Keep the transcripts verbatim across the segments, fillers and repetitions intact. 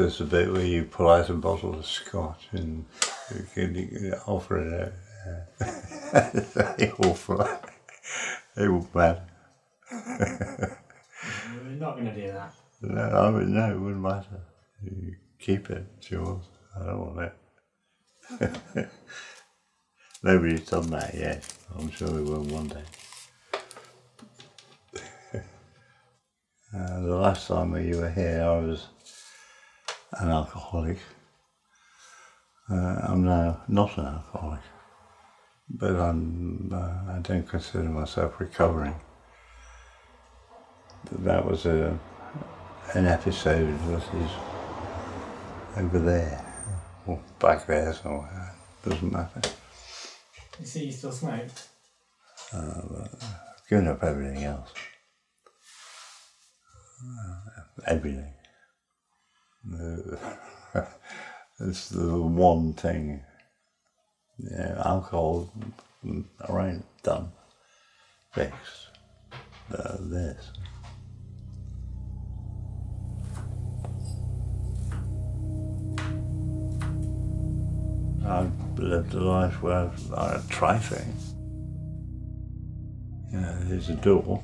there's a bit where you pull out a bottle of scotch and you can, you can offer it out. They all fly. They all matter. We're not going to do that. No, I mean, no, it wouldn't matter. You keep it, it's yours. I don't want it. Nobody's done that yet. I'm sure we will one day. Uh, the last time when you were here, I was an alcoholic. Uh, I'm now not an alcoholic, but I'm, uh, I don't consider myself recovering. That was a, an episode that is over there, or back there somewhere, doesn't matter. You see, you still smoke? Uh, I've given up everything else. Uh, everything. Uh, it's the one thing. Yeah, alcohol, right, done, fixed, uh, this. I've lived a life where I try things. You know, there's a door,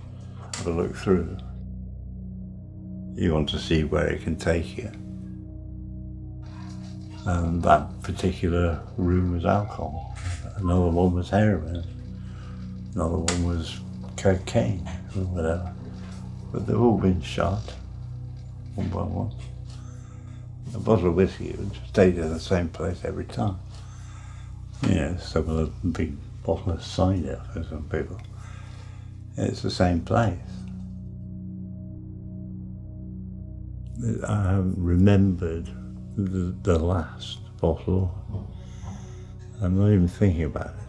have a look through. You want to see where it can take you. And that particular room was alcohol. Another one was heroin. Another one was cocaine or whatever. But they've all been shot, one by one. A bottle of whiskey would stay in the same place every time. You know, some of the big bottle of cider for some people. It's the same place. I haven't remembered The, the last bottle. I'm not even thinking about it.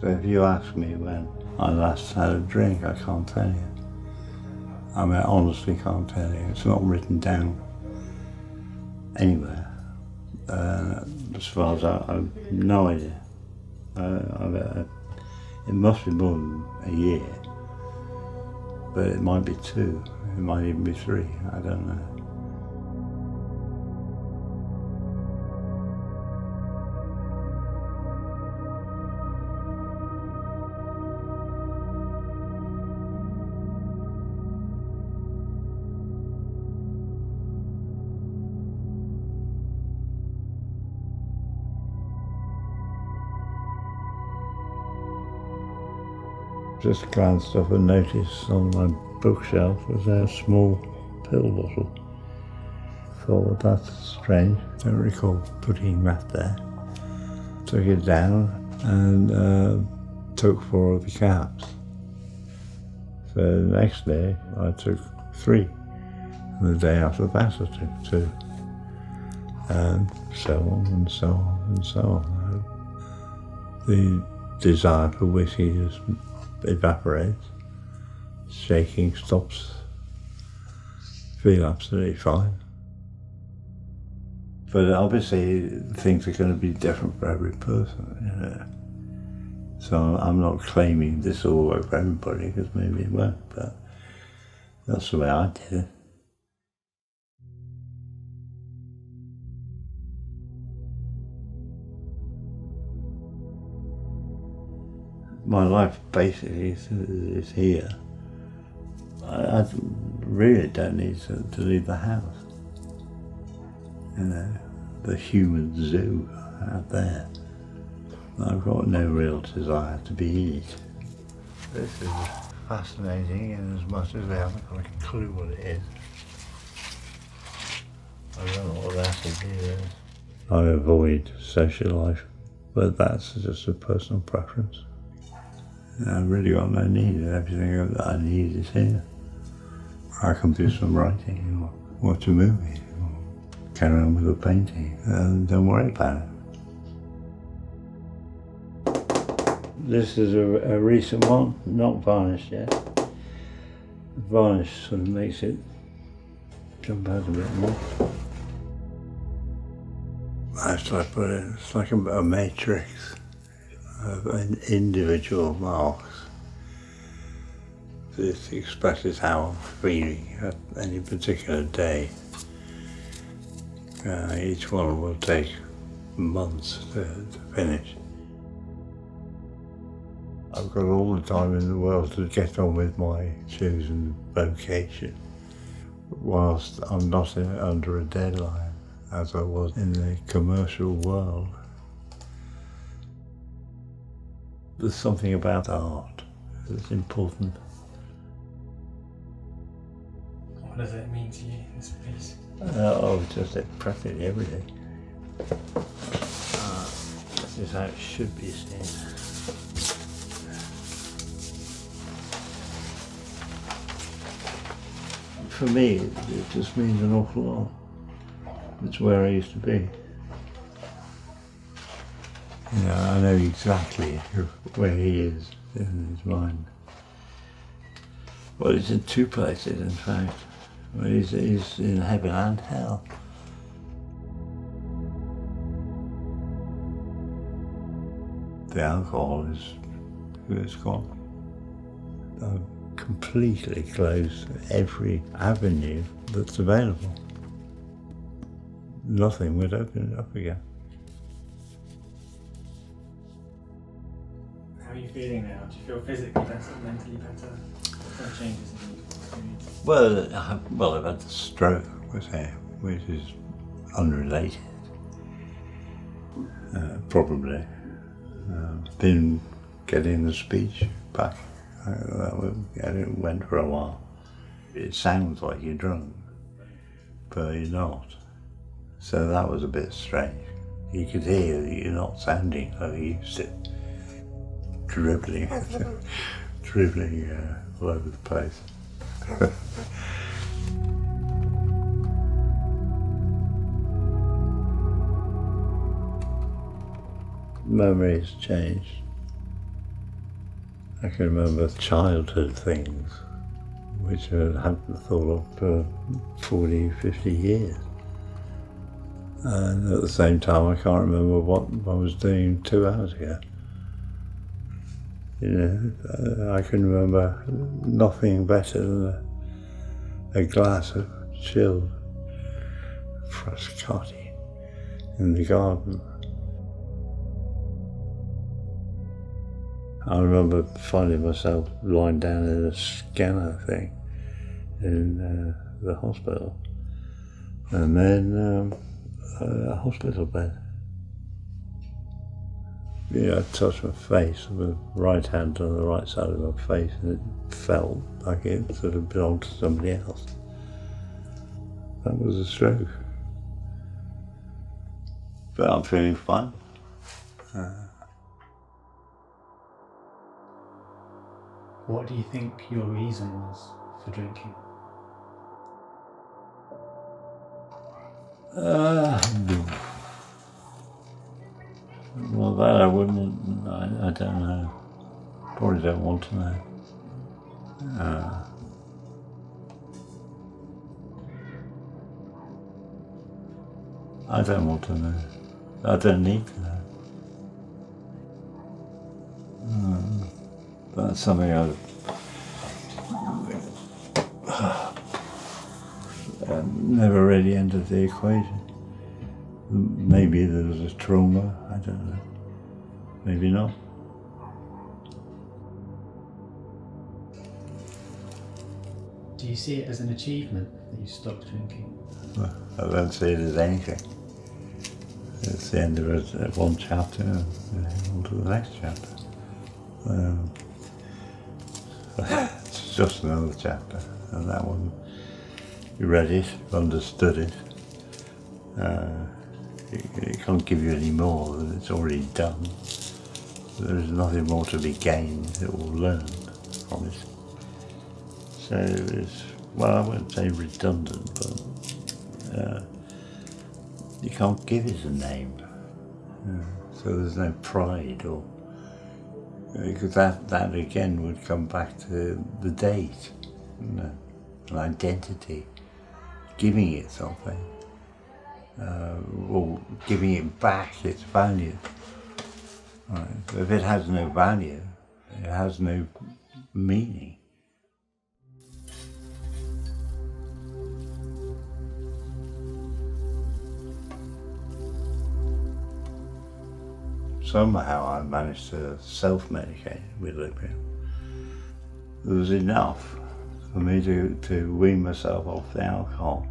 So if you ask me when I last had a drink, I can't tell you. I mean, I honestly can't tell you. It's not written down anywhere. Uh, as far as I, I've no idea. Uh, I've, uh, it must be more than a year, but it might be two. It might even be three. I don't know. Just glanced up and noticed on my bookshelf was a small pill bottle. Thought, that's strange. Don't recall putting that there. Took it down and uh, took four of the caps. So the next day I took three, and the day after that I took two, and so on and so on and so on. The desire for whiskey is evaporates, shaking stops, feel absolutely fine. But obviously things are going to be different for every person, you know. So I'm not claiming this will work for everybody, because maybe it won't, but that's the way I did it. My life basically is, is here. I, I really don't need to, to leave the house. You know, the human zoo out there. I've got no real desire to be in it. This is fascinating, in as much as I haven't got a clue what it is. I don't know what that is either. I avoid social life, but that's just a personal preference. I've really got no need. Everything that I need is here. I can do some writing or watch a movie or carry on with a painting and don't worry about it. This is a, a recent one, not varnished yet. Varnish sort of makes it jump out a bit more. As I put it, it's like a, a matrix of individual marks. This expresses how I'm feeling at any particular day. Uh, each one will take months to, to finish. I've got all the time in the world to get on with my chosen vocation, whilst I'm not in, under a deadline, as I was in the commercial world. There's something about art that's important. What does it mean to you, this piece? Uh, oh, just practically everything. Uh, this is how it should be seen. For me, it just means an awful lot. It's where I used to be. You know, I know exactly where he is in his mind. Well, it's in two places, in fact. Well, he's, he's in heaven and hell. The alcohol is, it's gone. Um, completely closed every avenue that's available. Nothing would open it up again. How are you feeling now? Do you feel physically better, mentally better? What changes in your experience? Well, I, well, I've had the stroke, which is unrelated, uh, probably. Uh, been getting the speech back. It went for a while. It sounds like you're drunk, but you're not. So that was a bit strange. You could hear that you're not sounding like you used to. Dribbling, dribbling uh, all over the place. Memories changed. I can remember childhood things which I hadn't thought of for forty, fifty years. And at the same time, I can't remember what I was doing two hours ago. You know, I can remember nothing better than a, a glass of chilled Frascati in the garden. I remember finding myself lying down in a scanner thing in uh, the hospital, and then um, a hospital bed. You know, I touched my face with my right hand on the right side of my face, and it felt like it sort of belonged to somebody else. That was a stroke. But I'm feeling fine. Uh, What do you think your reason was for drinking? Uh, well, that I wouldn't, I, I don't know. Probably don't want to know. Uh, I don't want to know. I don't need to know. Um, That's something I uh, never really entered the equation. Maybe there was a trauma, I don't know. Maybe not. Do you see it as an achievement that you stopped drinking? Well, I don't see it as anything. It's the end of it, one chapter and on to the next chapter. Um, It's just another chapter, and that one, you read it, understood it. Uh, it, it can't give you any more than it's already done. There is nothing more to be gained or learned from it. So it's, well, I wouldn't say redundant, but uh, you can't give it a name. Uh, so there's no pride or. Because that, that again would come back to the date, you know, an identity, giving it something, uh, or giving it back its value. Right. If it has no value, it has no meaning. Somehow I managed to self-medicate with opium. It was enough for me to, to wean myself off the alcohol.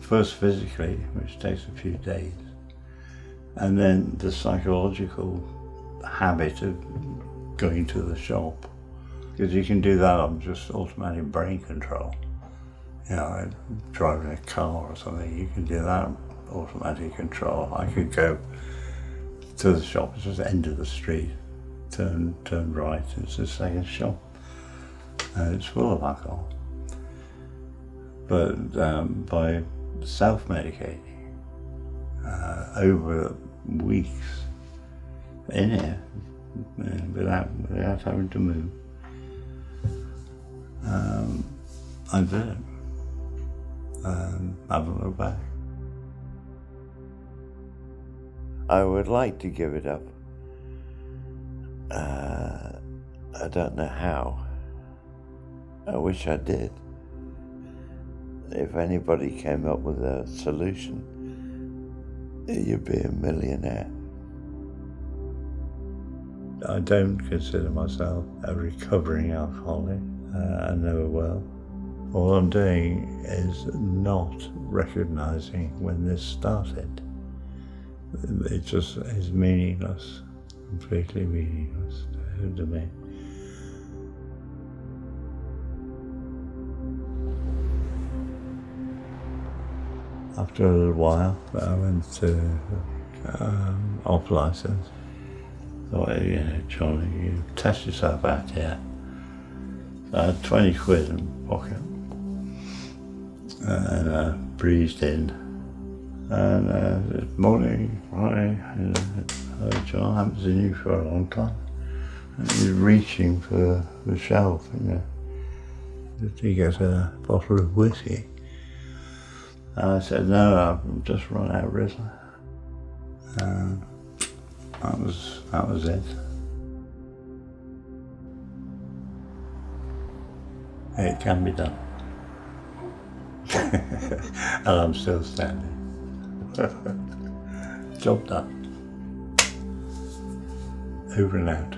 First physically, which takes a few days, and then the psychological habit of going to the shop. Because you can do that on just automatic brain control. You know, driving a car or something, you can do that on automatic control. I could go to the shop, it's just the end of the street, turn, turn right, it's the second shop. And it's full of alcohol. But um, by self-medicating uh, over weeks in here, without, without having to move, Um, I did it. Um, I haven't looked back. I would like to give it up. Uh, I don't know how. I wish I did. If anybody came up with a solution, you'd be a millionaire. I don't consider myself a recovering alcoholic. Uh, I never will. All I'm doing is not recognising when this started. It just is meaningless, completely meaningless to me. After a little while, I went to um, off licence. Thought, you know, Johnny, you test yourself out here. I had twenty quid in my pocket, and I breezed in, and I said, morning, morning, oh, John, I haven't seen you for a long time. And he's reaching for the shelf, you know, to get a bottle of whiskey. And I said, no, I've just run out of Ritalin. And that was, that was it. It can be done. And I'm still standing. Job done. Over and out.